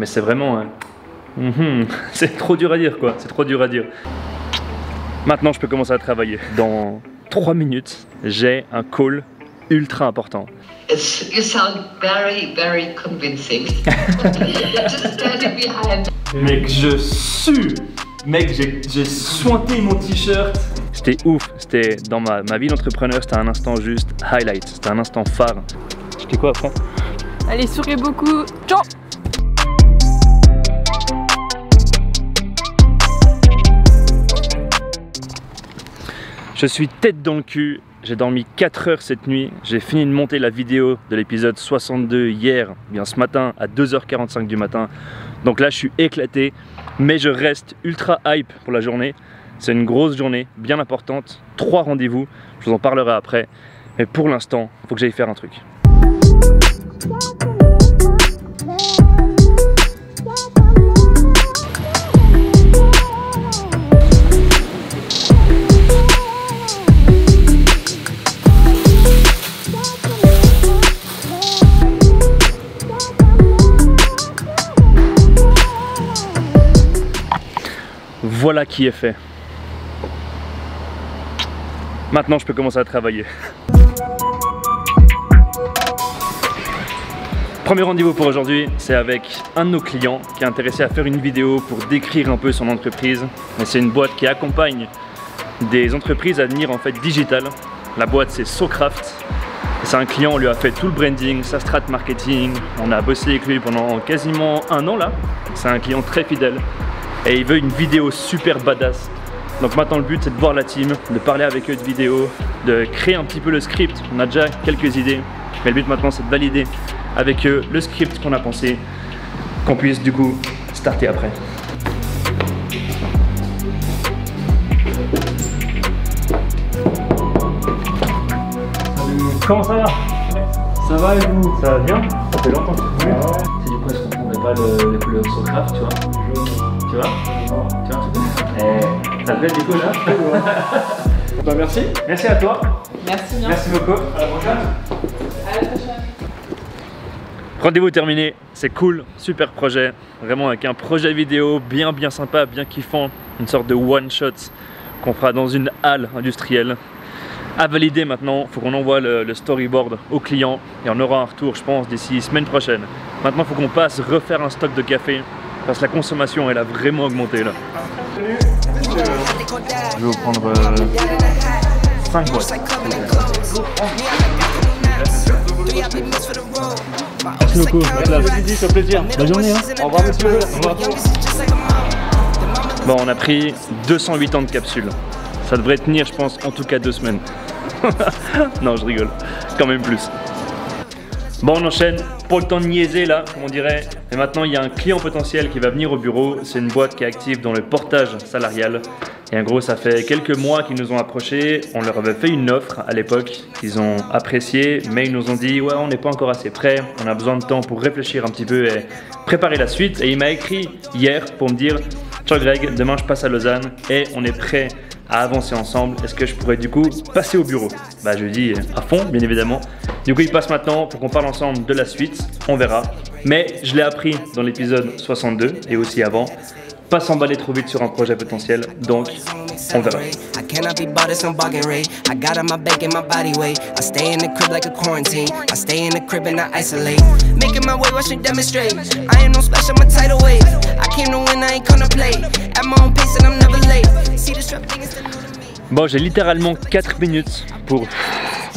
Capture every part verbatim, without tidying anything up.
Mais c'est vraiment... Hein, mm-hmm, c'est trop dur à dire quoi, c'est trop dur à dire. Maintenant je peux commencer à travailler. Dans trois minutes, j'ai un call ultra important. You sound very, very convincing. Just standing behind. Mec, je sue. Mec, j'ai sointé mon t-shirt. C'était ouf, c'était dans ma, ma vie d'entrepreneur, c'était un instant juste highlight, c'était un instant phare. Je dis quoi, Franck? Allez, souriez beaucoup. Ciao. Je suis tête dans le cul, j'ai dormi quatre heures cette nuit, j'ai fini de monter la vidéo de l'épisode soixante-deux hier, bien ce matin à deux heures quarante-cinq du matin. Donc là je suis éclaté, mais je reste ultra hype pour la journée. C'est une grosse journée, bien importante, trois rendez-vous, je vous en parlerai après. Mais pour l'instant, il faut que j'aille faire un truc. Voilà qui est fait. Maintenant, je peux commencer à travailler. Premier rendez-vous pour aujourd'hui, c'est avec un de nos clients qui est intéressé à faire une vidéo pour décrire un peu son entreprise. C'est une boîte qui accompagne des entreprises à devenir en fait digitales. La boîte, c'est Socraft. C'est un client, on lui a fait tout le branding, sa strat marketing. On a bossé avec lui pendant quasiment un an là. C'est un client très fidèle. Et il veut une vidéo super badass. Donc maintenant le but c'est de voir la team, de parler avec eux de vidéo, de créer un petit peu le script. On a déjà quelques idées, mais le but maintenant c'est de valider avec eux le script qu'on a pensé, qu'on puisse du coup starter après. Salut. Comment ça va? Ça va et vous? Ça va bien? Ça fait longtemps que tu es venu. C'est du coup est-ce qu'on ne trouvait pas le, les couleurs de Socraft, tu vois? Tu vois? Tu vois? Et ça te plaît du coup là? Bah, merci. Merci à toi. Merci bien. Merci beaucoup. À la prochaine. À la prochaine. Rendez-vous terminé. C'est cool, super projet. Vraiment avec un projet vidéo bien bien sympa, bien kiffant. Une sorte de one shot qu'on fera dans une halle industrielle. À valider maintenant, il faut qu'on envoie le, le storyboard au client et on aura un retour, je pense, d'ici semaine prochaine. Maintenant, il faut qu'on passe refaire un stock de café. Parce que la consommation elle a vraiment augmenté là. Salut. Je vais vous prendre euh, cinq boîtes. Merci beaucoup. C'est un plaisir. Bonne journée. Hein. Au revoir monsieur. Au revoir. Bon, on a pris deux cent huitante de capsules. Ça devrait tenir je pense en tout cas deux semaines. Non je rigole. Quand même plus. Bon, on enchaîne, pas le temps de niaiser là, comme on dirait. Et maintenant, il y a un client potentiel qui va venir au bureau. C'est une boîte qui est active dans le portage salarial. Et en gros, ça fait quelques mois qu'ils nous ont approchés. On leur avait fait une offre à l'époque. Ils ont apprécié, mais ils nous ont dit « Ouais, on n'est pas encore assez prêts. On a besoin de temps pour réfléchir un petit peu et préparer la suite. » Et il m'a écrit hier pour me dire « Ciao Greg, demain je passe à Lausanne et on est prêt à avancer ensemble, est-ce que je pourrais du coup passer au bureau? » Bah je lui dis à fond bien évidemment. Du coup il passe maintenant pour qu'on parle ensemble de la suite, on verra. Mais je l'ai appris dans l'épisode soixante-deux et aussi avant, pas s'emballer trop vite sur un projet potentiel, donc on verra. Bon, j'ai littéralement quatre minutes pour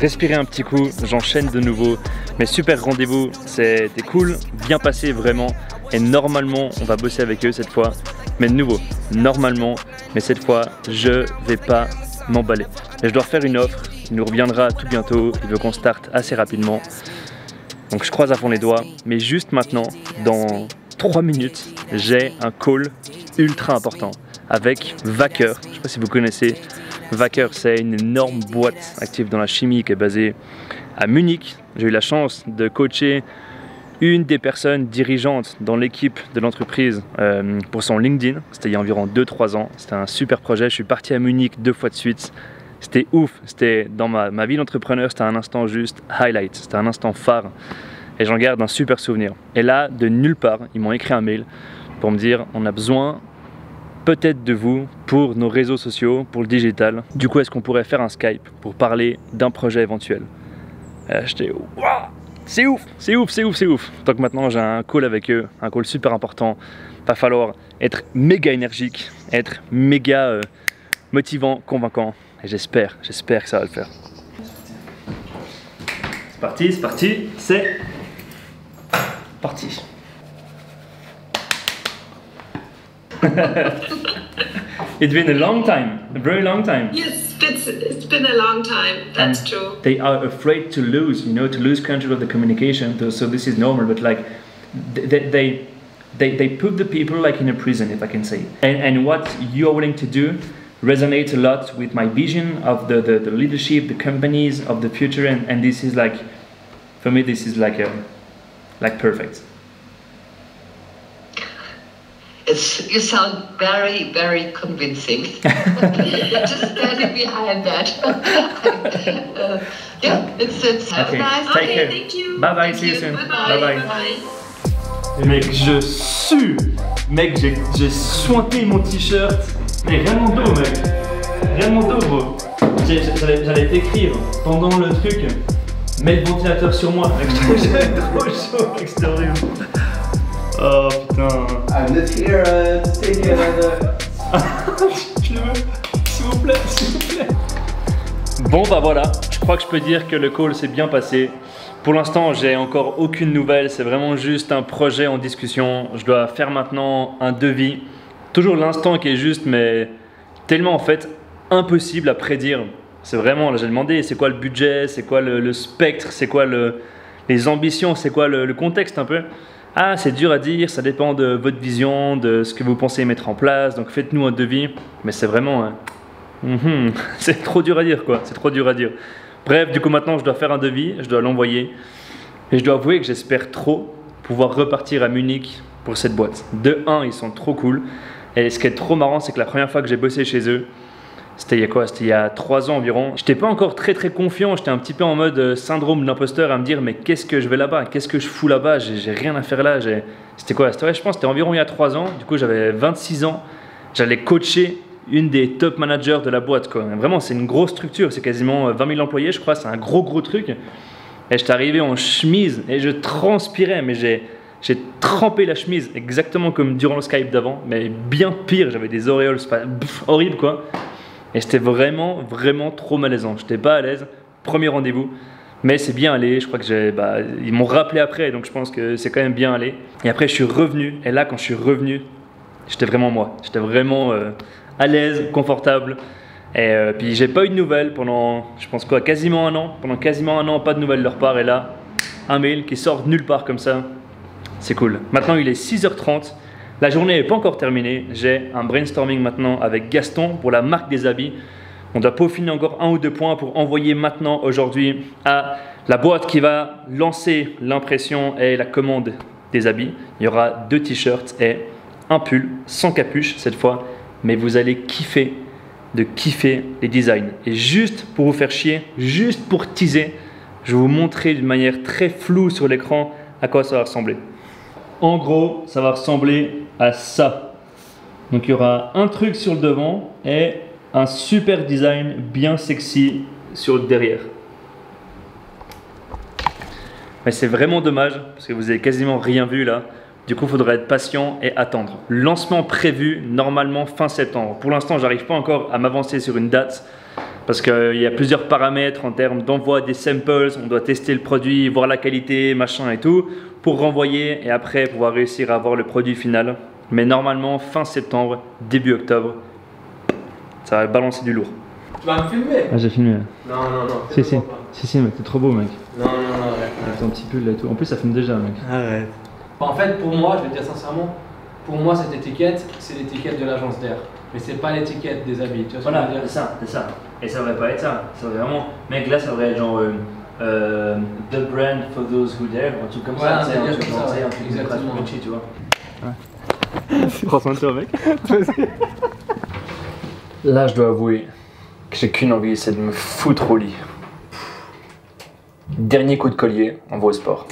respirer un petit coup, j'enchaîne de nouveau. Mais super rendez-vous, c'était cool, bien passé vraiment. Et normalement, on va bosser avec eux cette fois. Mais de nouveau, normalement, mais cette fois, je vais pas m'emballer. Et je dois faire une offre, il nous reviendra tout bientôt, il veut qu'on starte assez rapidement. Donc je croise à fond les doigts, mais juste maintenant, dans trois minutes, j'ai un call ultra important avec Wacker. Je ne sais pas si vous connaissez. Wacker, c'est une énorme boîte active dans la chimie qui est basée à Munich. J'ai eu la chance de coacher une des personnes dirigeantes dans l'équipe de l'entreprise euh, pour son LinkedIn. C'était il y a environ deux trois ans. C'était un super projet. Je suis parti à Munich deux fois de suite. C'était ouf. C'était dans ma, ma vie d'entrepreneur. C'était un instant juste highlight. C'était un instant phare. et j'en garde un super souvenir. Et là, de nulle part, ils m'ont écrit un mail pour me dire on a besoin peut-être de vous pour nos réseaux sociaux, pour le digital. Du coup, est-ce qu'on pourrait faire un Skype pour parler d'un projet éventuel? J'étais waouh, c'est ouf, c'est ouf, c'est ouf, c'est ouf. Donc maintenant, j'ai un call avec eux, un call super important. Va falloir être méga énergique, être méga euh, motivant, convaincant. Et j'espère, j'espère que ça va le faire. C'est parti, c'est parti, c'est parti. It's been a long time, a very long time. Yes, it's, it's been a long time, that's and true. They are afraid to lose, you know, to lose control of the communication, so this is normal, but like, they, they, they, they put the people like in a prison, if I can say. And, and what you're willing to do resonates a lot with my vision of the, the, the leadership, the companies, of the future, and, and this is like, for me this is like, a, like perfect. It's, you sound very, very convincing. Just standing behind that. uh, yeah, it's, it's okay. Nice. Take okay, care. Thank you. Bye bye. Thank see you soon. Bye bye. Bye, bye. Bye. Mec, je sue. Mec, j'ai sointé mon t-shirt. Mais rien de mon dos, mec. Rien de mon dos, bro. J'allais t'écrire pendant le truc. Mets le ventilateur sur moi. Mec, j'avais trop chaud, mec, c'était horrible. Oh putain. I'm not here uh, to take another. Je le veux. S'il vous plaît, s'il vous plaît. Bon bah voilà, je crois que je peux dire que le call s'est bien passé. Pour l'instant, j'ai encore aucune nouvelle, c'est vraiment juste un projet en discussion. Je dois faire maintenant un devis. Toujours l'instant qui est juste, mais tellement en fait impossible à prédire. C'est vraiment, là j'ai demandé, c'est quoi le budget, c'est quoi le, le spectre, c'est quoi le, les ambitions, c'est quoi le, le contexte un peu. Ah, c'est dur à dire, ça dépend de votre vision, de ce que vous pensez mettre en place, donc faites-nous un devis. Mais c'est vraiment... Euh, mm-hmm, c'est trop dur à dire, quoi. C'est trop dur à dire. Bref, du coup, maintenant, je dois faire un devis, je dois l'envoyer. Et je dois avouer que j'espère trop pouvoir repartir à Munich pour cette boîte. De un, ils sont trop cool. Et ce qui est trop marrant, c'est que la première fois que j'ai bossé chez eux, c'était il y a quoi? C'était il y a trois ans environ. J'étais pas encore très très confiant, j'étais un petit peu en mode syndrome de l'imposteur à me dire mais qu'est-ce que je vais là-bas? Qu'est-ce que je fous là-bas? J'ai rien à faire là. C'était quoi? C'était, ouais, je pense c'était environ il y a trois ans, du coup j'avais vingt-six ans. J'allais coacher une des top managers de la boîte, quoi. Vraiment c'est une grosse structure, c'est quasiment vingt mille employés je crois, c'est un gros gros truc. Et j'étais arrivé en chemise et je transpirais, mais j'ai... J'ai trempé la chemise exactement comme durant le Skype d'avant, mais bien pire, j'avais des auréoles, pas, pff, horrible quoi. Et c'était vraiment, vraiment trop malaisant. J'étais pas à l'aise, premier rendez-vous, mais c'est bien allé. Je crois que j'ai, bah, ils m'ont rappelé après, donc je pense que c'est quand même bien allé. Et après, je suis revenu, et là, quand je suis revenu, j'étais vraiment moi. J'étais vraiment euh, à l'aise, confortable. Et euh, puis, j'ai pas eu de nouvelles pendant, je pense quoi, quasiment un an. Pendant quasiment un an, pas de nouvelles de leur part, et là, un mail qui sort de nulle part comme ça. C'est cool. Maintenant, il est six heures trente. La journée n'est pas encore terminée. J'ai un brainstorming maintenant avec Gaston pour la marque des habits. On doit peaufiner encore un ou deux points pour envoyer maintenant, aujourd'hui, à la boîte qui va lancer l'impression et la commande des habits. Il y aura deux t-shirts et un pull, sans capuche cette fois. Mais vous allez kiffer de kiffer les designs. Et juste pour vous faire chier, juste pour teaser, je vais vous montrer d'une manière très floue sur l'écran à quoi ça va ressembler. En gros, ça va ressembler à ça. Donc il y aura un truc sur le devant et un super design bien sexy sur le derrière. Mais c'est vraiment dommage parce que vous avez quasiment rien vu là. Du coup, il faudra être patient et attendre. Lancement prévu normalement fin septembre. Pour l'instant, j'arrive pas encore à m'avancer sur une date parce qu'il y a plusieurs paramètres en termes d'envoi des samples. On doit tester le produit, voir la qualité, machin et tout, pour renvoyer et après pouvoir réussir à avoir le produit final. Mais normalement, fin septembre, début octobre, ça va balancer du lourd. Tu vas me filmer? Ah, j'ai filmé. Non, non, non. Si, si. Si, si, mec, t'es trop beau, mec. Non, non, non, arrête. Avec ton petit pull là et tout. En plus, ça filme déjà, mec. Arrête. En fait, pour moi, je vais te dire sincèrement, pour moi, cette étiquette, c'est l'étiquette de l'agence d'air. Mais c'est pas l'étiquette des habits. Tu vois voilà, c'est ça, c'est ça. Et ça devrait pas être ça. Ça devrait vraiment. Mec, là, ça devrait être genre. Euh... Euh, the brand for those who dare, un truc comme ça, c'est un truc comme ça, exactement. Tu vois. Prends soin de toi, mec. Là, je dois avouer que j'ai qu'une envie, c'est de me foutre au lit. Dernier coup de collier, on va au sport.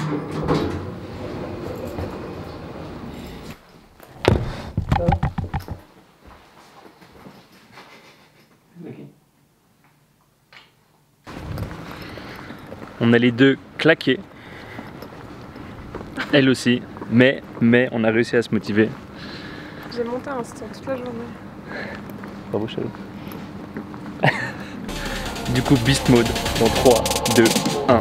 On a les deux claqués, elle aussi, mais, mais on a réussi à se motiver. J'ai monté un stand toute la journée. Bravo chérie. Du coup, beast mode dans trois, deux, un.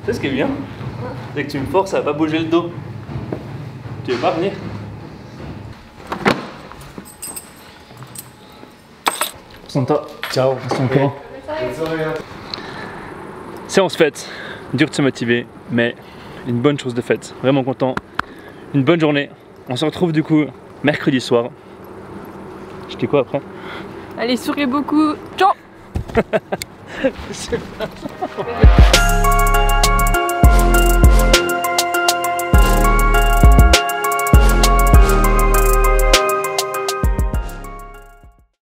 Tu sais ce qui est bien, c'est que tu me forces à pas bouger le dos. Tu veux pas venir? Santa, ciao, reste encore. Séance faite, dur de se motiver, mais une bonne chose de faite. Vraiment content, une bonne journée. On se retrouve du coup mercredi soir. Je dis quoi après? Allez, souriez beaucoup, ciao. Je sais pas.